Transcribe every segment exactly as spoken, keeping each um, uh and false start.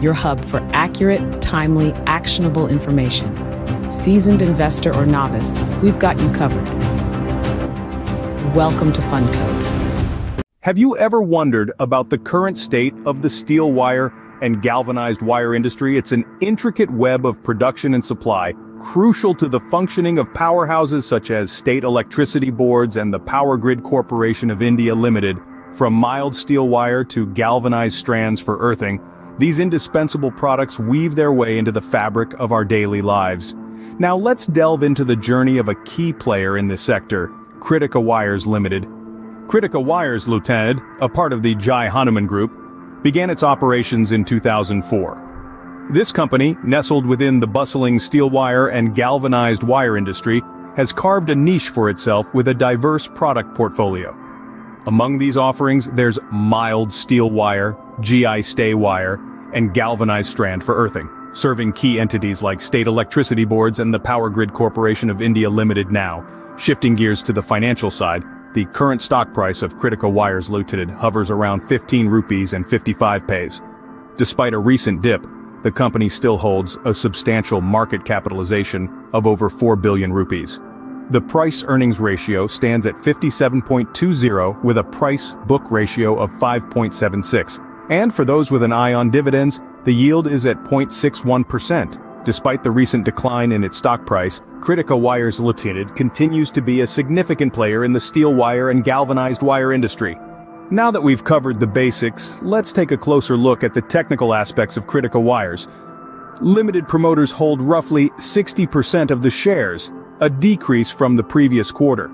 your hub for accurate, timely, actionable information. Seasoned investor or novice, we've got you covered. Welcome to Fundco. Have you ever wondered about the current state of the steel wire and galvanized wire industry? It's an intricate web of production and supply, crucial to the functioning of powerhouses such as State Electricity Boards and the Power Grid Corporation of India Limited. From mild steel wire to galvanized strands for earthing, these indispensable products weave their way into the fabric of our daily lives. Now let's delve into the journey of a key player in this sector, Kritika Wires Limited. Kritika Wires Limited, a part of the Jai Hanuman Group, began its operations in two thousand four. This company, nestled within the bustling steel wire and galvanized wire industry, has carved a niche for itself with a diverse product portfolio. Among these offerings, there's mild steel wire, G I stay wire, and galvanized strand for earthing, serving key entities like State Electricity Boards and the Power Grid Corporation of India Limited now. Shifting gears to the financial side, the current stock price of Kritika Wires Limited hovers around fifteen rupees and fifty-five paise. Despite a recent dip, the company still holds a substantial market capitalization of over four billion rupees. The price-earnings ratio stands at fifty-seven point two zero with a price-book ratio of five point seven six. And for those with an eye on dividends, the yield is at zero point six one percent. Despite the recent decline in its stock price, Kritika Wires Limited continues to be a significant player in the steel wire and galvanized wire industry. Now that we've covered the basics, let's take a closer look at the technical aspects of Kritika Wires. Limited promoters hold roughly sixty percent of the shares, a decrease from the previous quarter.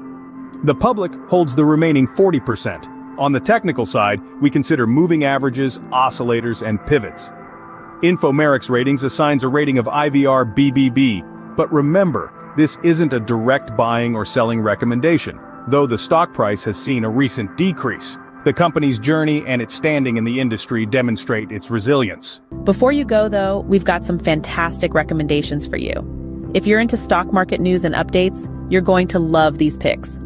The public holds the remaining forty percent. On the technical side, we consider moving averages, oscillators, and pivots. InfoMetrics Ratings assigns a rating of I V R B B B, but remember, this isn't a direct buying or selling recommendation, though the stock price has seen a recent decrease. The company's journey and its standing in the industry demonstrate its resilience. Before you go, though, we've got some fantastic recommendations for you. If you're into stock market news and updates, you're going to love these picks.